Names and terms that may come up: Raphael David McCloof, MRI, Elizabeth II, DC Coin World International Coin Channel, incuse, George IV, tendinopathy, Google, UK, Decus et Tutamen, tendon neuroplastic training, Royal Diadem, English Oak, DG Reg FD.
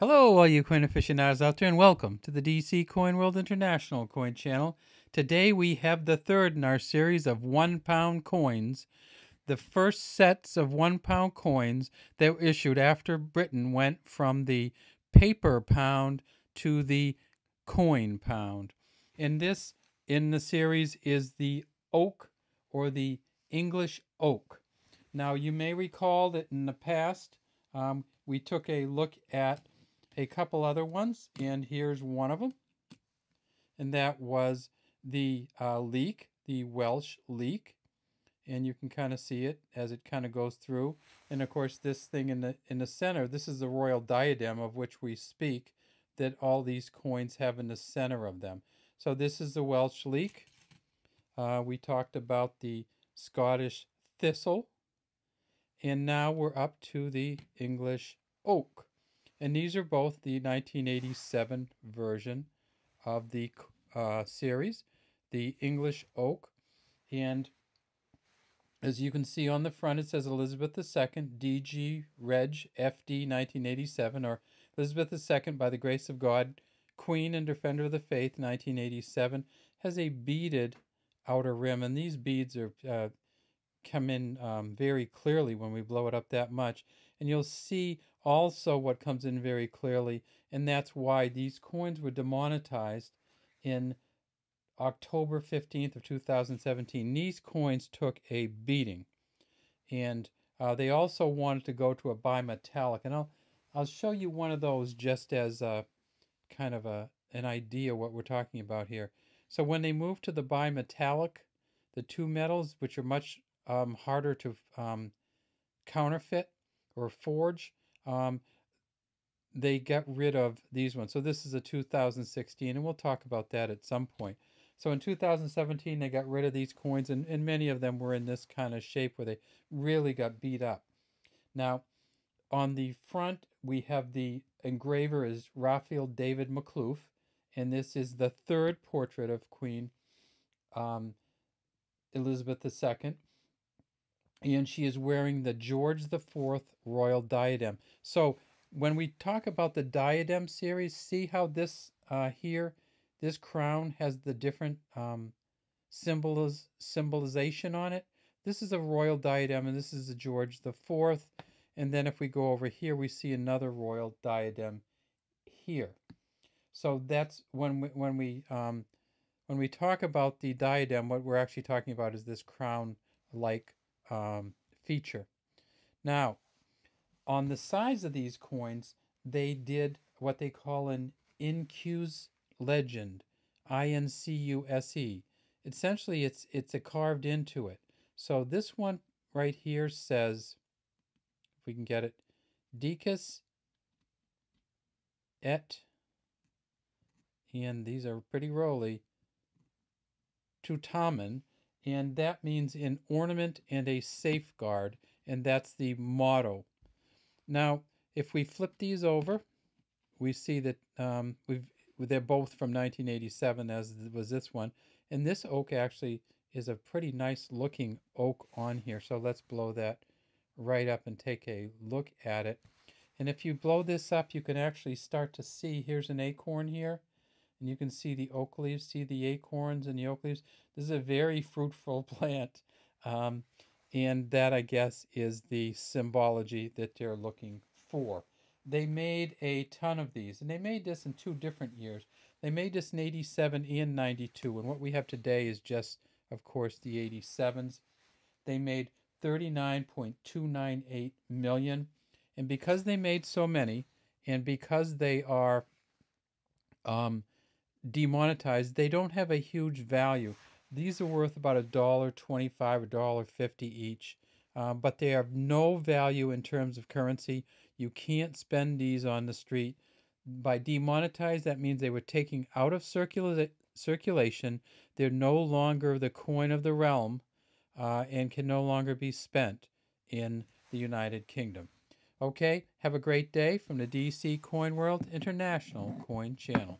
Hello all you coin aficionados out there, and welcome to the DC Coin World International Coin Channel. Today we have the third in our series of £1 coins. The first sets of £1 coins that were issued after Britain went from the paper pound to the coin pound. And this in the series is the oak, or the English oak. Now you may recall that in the past we took a look at a couple other ones, and here's one of them, and that was the leek, the Welsh leek, and you can kind of see it as it kind of goes through. And of course, this thing in the center, this is the royal diadem of which we speak, that all these coins have in the center of them. So this is the Welsh leek. We talked about the Scottish thistle, and now we're up to the English oak. And these are both the 1987 version of the series, the English oak. And as you can see on the front, it says Elizabeth II, DG Reg FD 1987, or Elizabeth II, by the grace of God, Queen and Defender of the Faith 1987, has a beaded outer rim. And these beads are come in very clearly when we blow it up that much. And you'll see also what comes in very clearly, and that's why these coins were demonetized in October 15th of 2017. These coins took a beating, and they also wanted to go to a bimetallic, and I'll show you one of those just as a kind of an idea what we're talking about here. So when they moved to the bimetallic, the two metals, which are much harder to counterfeit or forge, they got rid of these ones. So this is a 2016, and we'll talk about that at some point. So in 2017, they got rid of these coins, and many of them were in this kind of shape where they really got beat up. Now, on the front, we have the engraver is Raphael David McCloof, and this is the third portrait of Queen Elizabeth II. And she is wearing the George IV royal diadem. So when we talk about the diadem series, see how this here, this crown has the different symbolization on it. This is a royal diadem, and this is a George IV. And then if we go over here, we see another royal diadem here. So that's when we talk about the diadem, what we're actually talking about is this crown-like feature. Now, on the sides of these coins, they did what they call an incuse legend, I-N-C-U-S-E. Essentially, it's a carved into it. So this one right here says, if we can get it, Decus et, and these are pretty rolly, Tutamen, and that means an ornament and a safeguard, and that's the motto. Now, if we flip these over, we see that they're both from 1987, as was this one, and this oak actually is a pretty nice looking oak on here. So let's blow that right up and take a look at it. And if you blow this up, you can actually start to see, here's an acorn here, and you can see the oak leaves, see the acorns and the oak leaves. This is a very fruitful plant, and that, I guess, is the symbology that they're looking for. They made a ton of these, and they made this in two different years. They made this in 87 and 92, and what we have today is just, of course, the 87s. They made 39.298 million, and because they made so many, and because they are demonetized, they don't have a huge value. These are worth about $1.25 or $1.50 each, but they have no value in terms of currency. You can't spend these on the street. By demonetized, that means they were taken out of circulation. They're no longer the coin of the realm, and can no longer be spent in the United Kingdom. Okay, have a great day from the DC Coin World International Coin Channel.